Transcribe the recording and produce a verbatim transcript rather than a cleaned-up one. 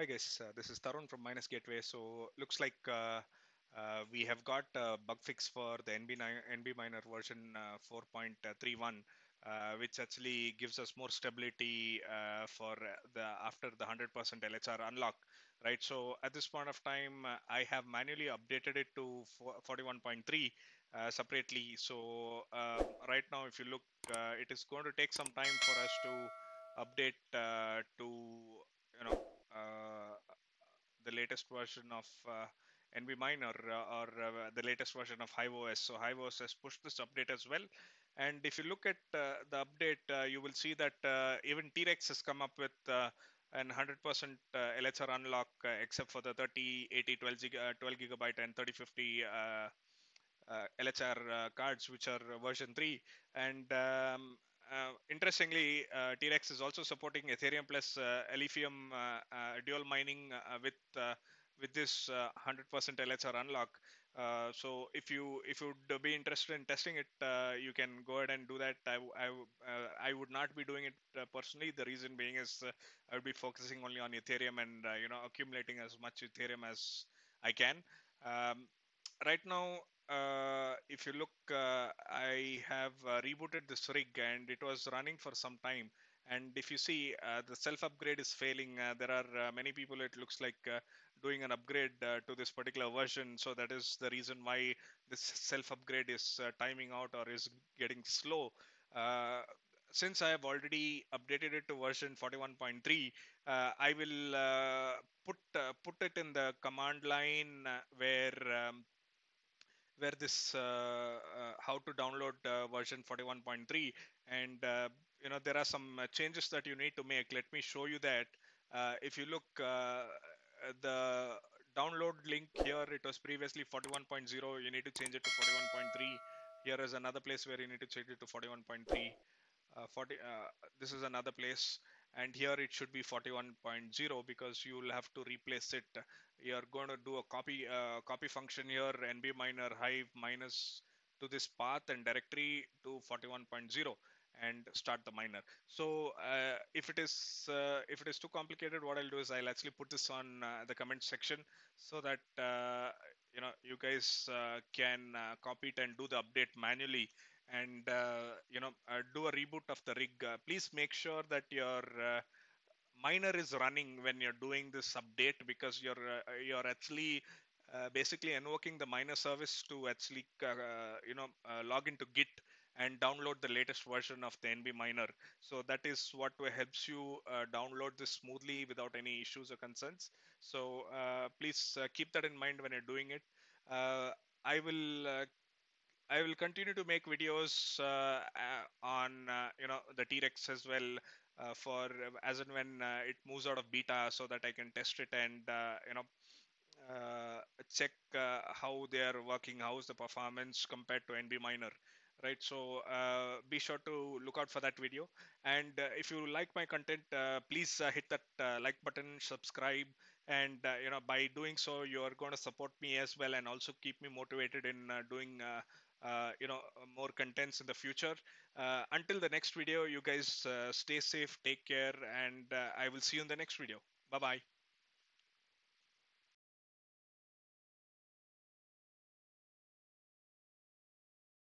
Hi guys, uh, this is Tarun from Miners Gateway. So looks like uh, uh, we have got a bug fix for the N B Miner version uh, four point three one, uh, which actually gives us more stability uh, for the after the one hundred percent L H R unlock, right? So at this point of time, uh, I have manually updated it to forty-one point three uh, separately. So uh, right now, if you look, uh, it is going to take some time for us to update uh, to, you know, Uh, the latest version of uh, NBMiner uh, or uh, the latest version of Hive O S. So Hive O S has pushed this update as well. And if you look at uh, the update, uh, you will see that uh, even T-Rex has come up with uh, an one hundred percent uh, L H R unlock, uh, except for the thirty eighty twelve gigabyte and thirty fifty uh, uh, L H R uh, cards, which are version three. And um, Uh, interestingly, uh, T-Rex is also supporting Ethereum plus uh, Ethlium uh, uh, dual mining uh, with uh, with this one hundred percent uh, L H R unlock. Uh, so if you if you would be interested in testing it, uh, you can go ahead and do that. I I, uh, I would not be doing it uh, personally. The reason being is uh, I would be focusing only on Ethereum and uh, you know, accumulating as much Ethereum as I can. Um, right now, Uh, if you look, uh, I have uh, rebooted this rig and it was running for some time. And if you see, uh, the self-upgrade is failing. Uh, there are uh, many people, it looks like, uh, doing an upgrade uh, to this particular version. So that is the reason why this self-upgrade is uh, timing out or is getting slow. Uh, since I have already updated it to version forty-one point three, uh, I will uh, put, uh, put it in the command line where... Um, where this uh, uh, how to download uh, version forty-one point three, and uh, you know, there are some changes that you need to make. Let me show you that. Uh, if you look, uh, the download link here, it was previously forty-one point zero. You need to change it to forty-one point three. Here is another place where you need to change it to forty-one point three. Uh, forty, uh, this is another place, and here it should be forty-one point zero because you will have to replace it. You are going to do a copy uh, copy function here, NBMiner Hive minus to this path and directory to forty-one point zero and start the miner. So uh, if it is uh, if it is too complicated, what I'll do is I'll actually put this on uh, the comment section so that uh, you know, you guys uh, can uh, copy it and do the update manually. And uh, you know, uh, do a reboot of the rig. Uh, please make sure that your uh, miner is running when you're doing this update, because you're uh, you're actually uh, basically invoking the miner service to actually uh, you know uh, log into Git and download the latest version of the NBMiner. So that is what helps you uh, download this smoothly without any issues or concerns. So uh, please uh, keep that in mind when you're doing it. Uh, I will. Uh, I will continue to make videos uh, uh, on uh, you know, the T-Rex as well, uh, for as and when uh, it moves out of beta, so that I can test it and uh, you know uh, check uh, how they are working, how's the performance compared to NBMiner, right? So uh, be sure to look out for that video. And uh, if you like my content, uh, please uh, hit that uh, like button, subscribe, and uh, you know, by doing so, you are going to support me as well and also keep me motivated in uh, doing. Uh, Uh, you know, more contents in the future. Uh, until the next video, you guys uh, stay safe, take care, and uh, I will see you in the next video. Bye-bye.